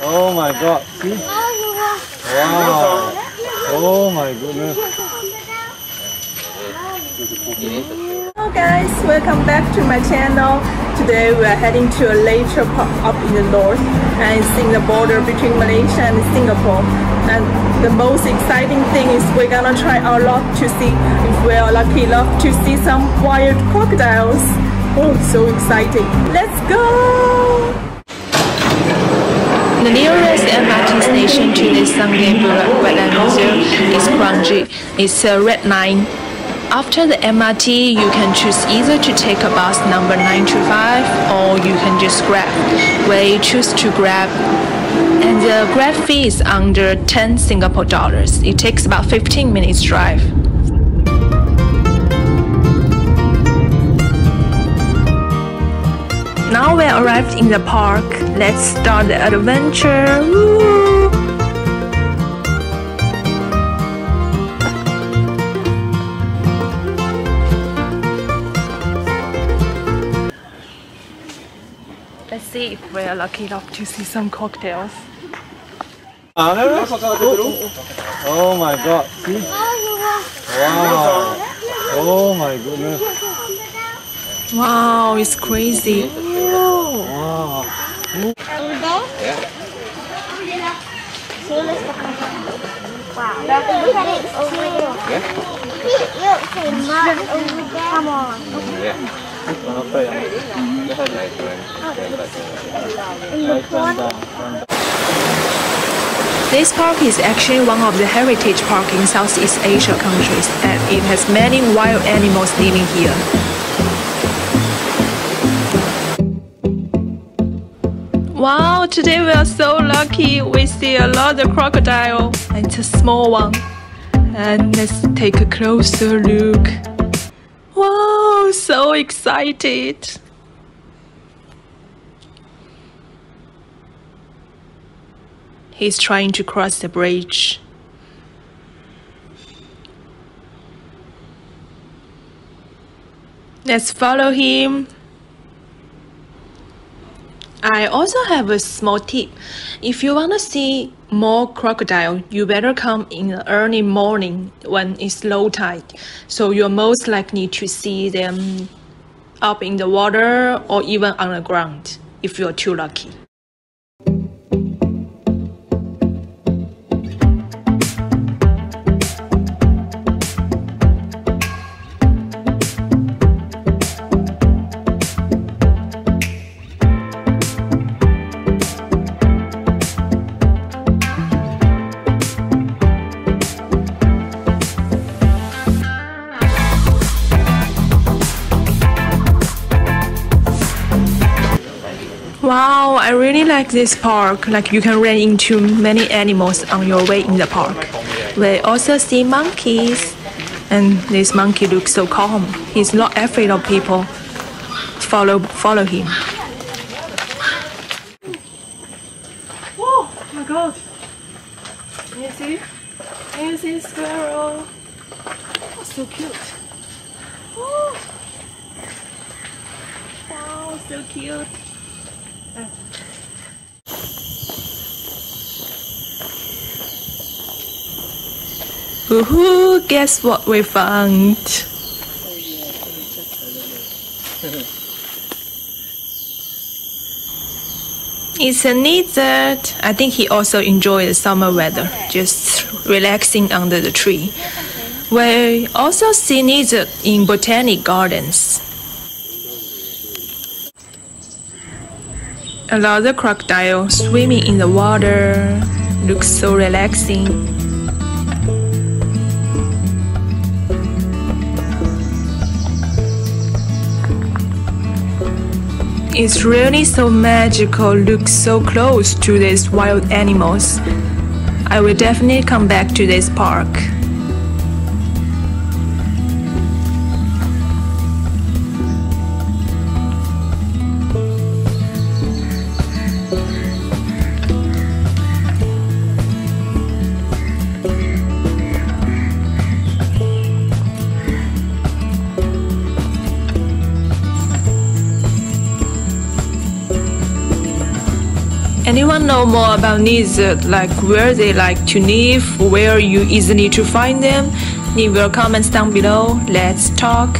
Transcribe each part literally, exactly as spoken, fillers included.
Oh my god, see? Wow. Oh my goodness. Hello guys, welcome back to my channel. Today we are heading to a nature park up in the north, and it's in the border between Malaysia and Singapore. And the most exciting thing is we're gonna try our luck to see if we are lucky enough to see some wild crocodiles. Oh, so exciting! Let's go! The nearest M R T station to the Sungei Buloh Wetland Reserve is Kranji. It's a red line. After the M R T, you can choose either to take a bus number nine two five or you can just Grab, where you choose to Grab. And the Grab fee is under ten Singapore dollars. It takes about fifteen minutes drive. Now we arrived in the park. Let's start the adventure. Woo! Let's see if we are lucky enough to see some cocktails. Oh my god, see? Wow. Oh my goodness. Wow, it's crazy. Wow. Wow. Come on. This park is actually one of the heritage parks in Southeast Asia countries, and it has many wild animals living here. Wow, today we are so lucky, we see a lot of crocodile. It's a small one. And let's take a closer look. Wow, so excited. He's trying to cross the bridge. Let's follow him. I also have a small tip. If you want to see more crocodile, you better come in the early morning when it's low tide. So you're most likely to see them up in the water or even on the ground if you're too lucky. Wow, I really like this park. Like, you can run into many animals on your way in the park. We also see monkeys, and this monkey looks so calm. He's not afraid of people. Follow, follow him. Oh my god! Can you see? Can you see squirrel? Oh, so cute! Oh. Wow, so cute! Woohoo! Guess what we found? It's a lizard. I think he also enjoyed the summer weather, just relaxing under the tree. We also see lizard in botanic gardens. A lot of crocodiles swimming in the water. Looks so relaxing. It's really so magical. Look so close to these wild animals. I will definitely come back to this park. Anyone wanna know more about lizard, like where they like to live, where you easily to find them? Leave your comments down below. Let's talk.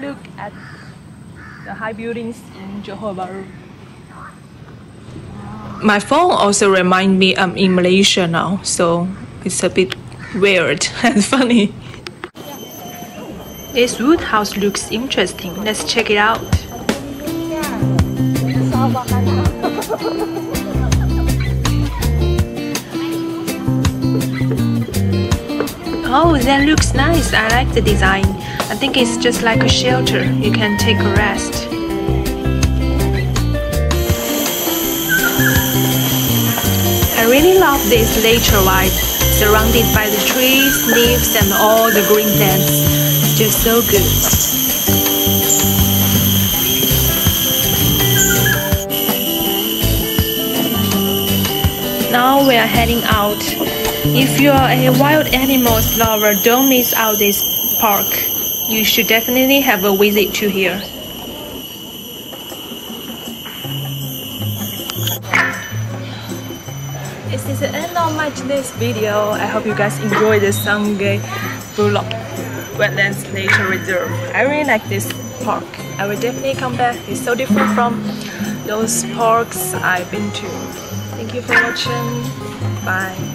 Look at the high buildings in Johor Bahru. My phone also reminds me I'm in Malaysia now, so it's a bit weird and funny. This wood house looks interesting. Let's check it out. Oh, that looks nice. I like the design. I think it's just like a shelter. You can take a rest. I really love this nature vibe, surrounded by the trees, leaves, and all the green plants. It's just so good. Now we are heading out. If you are a wild animals lover, don't miss out this park. You should definitely have a visit to here. This is the end of my today's video. I hope you guys enjoy the Sungei Buloh Wetland Reserve. I really like this park. I will definitely come back. It's so different from those parks I've been to. Thank you for watching. Bye.